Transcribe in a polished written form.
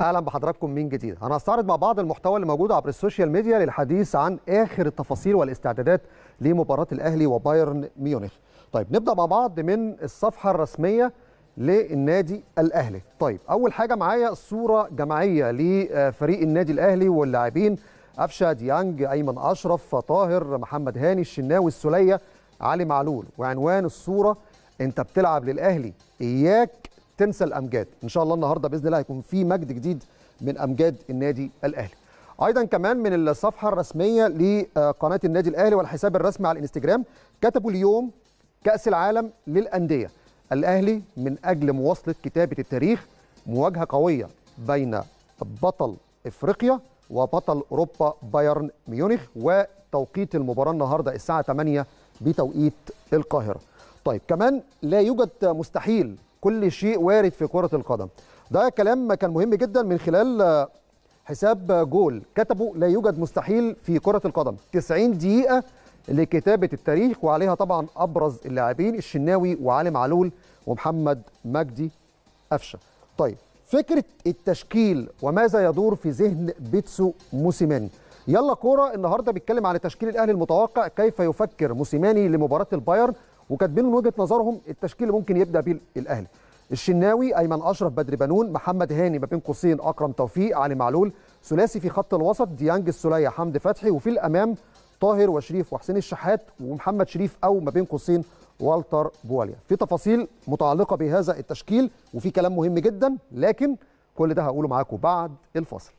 اهلا بحضراتكم من جديد. هنستعرض مع بعض المحتوى اللي موجود عبر السوشيال ميديا للحديث عن اخر التفاصيل والاستعدادات لمباراه الاهلي وبايرن ميونخ. طيب نبدا مع بعض من الصفحه الرسميه للنادي الاهلي. طيب اول حاجه معايا صوره جماعيه لفريق النادي الاهلي واللاعبين: أفشا، ديانغ، ايمن اشرف، طاهر، محمد هاني، الشناوي، السليه، علي معلول. وعنوان الصوره: انت بتلعب للاهلي، اياك تنسى الامجاد. ان شاء الله النهارده باذن الله هيكون في مجد جديد من امجاد النادي الاهلي. ايضا كمان من الصفحه الرسميه لقناه النادي الاهلي والحساب الرسمي على الانستجرام كتبوا: اليوم كاس العالم للانديه، الاهلي من اجل مواصله كتابه التاريخ، مواجهه قويه بين بطل افريقيا وبطل اوروبا بايرن ميونخ، وتوقيت المباراه النهارده الساعه 8 بتوقيت القاهره. طيب كمان: لا يوجد مستحيل، كل شيء وارد في كرة القدم. ده كلام كان مهم جدا من خلال حساب جول، كتبوا: لا يوجد مستحيل في كرة القدم، 90 دقيقة لكتابة التاريخ، وعليها طبعا أبرز اللاعبين: الشناوي وعلي معلول ومحمد مجدي أفشة. طيب فكرة التشكيل وماذا يدور في ذهن بيتسو موسيماني. يلا كورة النهاردة بيتكلم عن تشكيل الأهلي المتوقع، كيف يفكر موسيماني لمباراة البايرن، وكاتبين من وجهه نظرهم التشكيل اللي ممكن يبدا بيه الاهلي: الشناوي، ايمن اشرف، بدر بنون، محمد هاني ما بين قوسين اكرم توفيق، علي معلول. ثلاثي في خط الوسط: ديانج، السليه، حمد فتحي. وفي الامام طاهر وشريف وحسين الشحات ومحمد شريف او ما بين قوسين والتر بواليا. في تفاصيل متعلقه بهذا التشكيل وفي كلام مهم جدا، لكن كل ده هقوله معاكم بعد الفاصل.